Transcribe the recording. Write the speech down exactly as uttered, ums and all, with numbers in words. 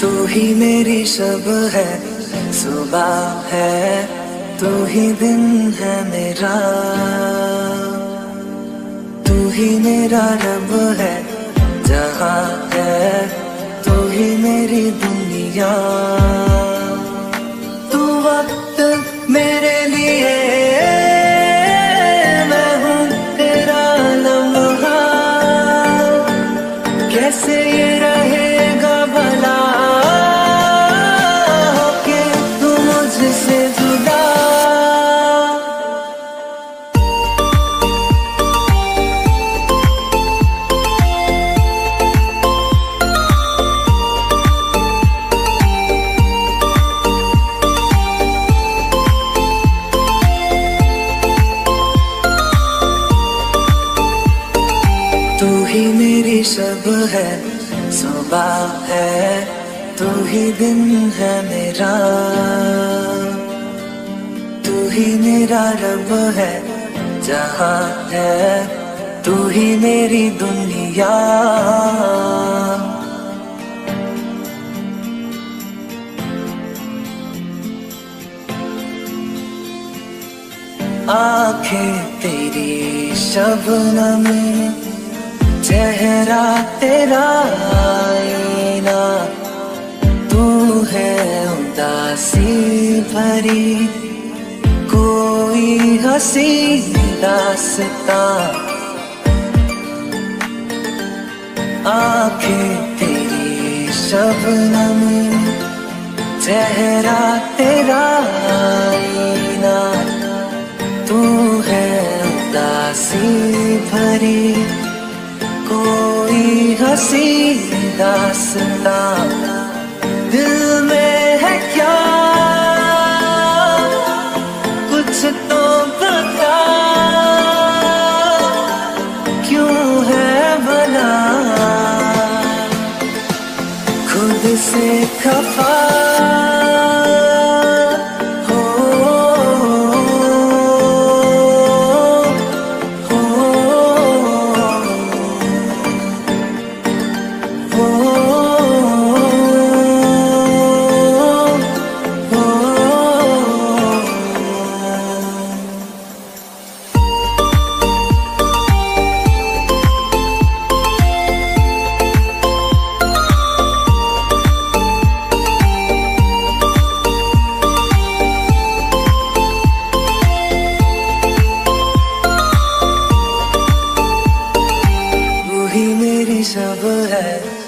तू ही मेरी शब है, सुबह है, तू ही दिन है मेरा, तू ही मेरा रब है, जहां है, तू ही मेरी दुनिया। तू वक्त मेरे लिए, मैं हूँ तेरा लम्हा, कैसे ये रहेगा भला होके तू मुझसे जुदा। शब है, सुबह है, तू ही दिन है मेरा, तू ही मेरा रब है, जहां है, तू ही मेरी दुनिया। आंखें तेरी शबनम, चेहरा तेरा आईना, तू है उदासी भरी, कोई हंसी दास्तां। आंखें तेरी शबनम, चेहरा तेरा आईना, तू है उदासी भरी, कोई हंसी दास्तां। दिल में है क्या, कुछ तो बता, क्यों है भला खुद से खफा। शब है,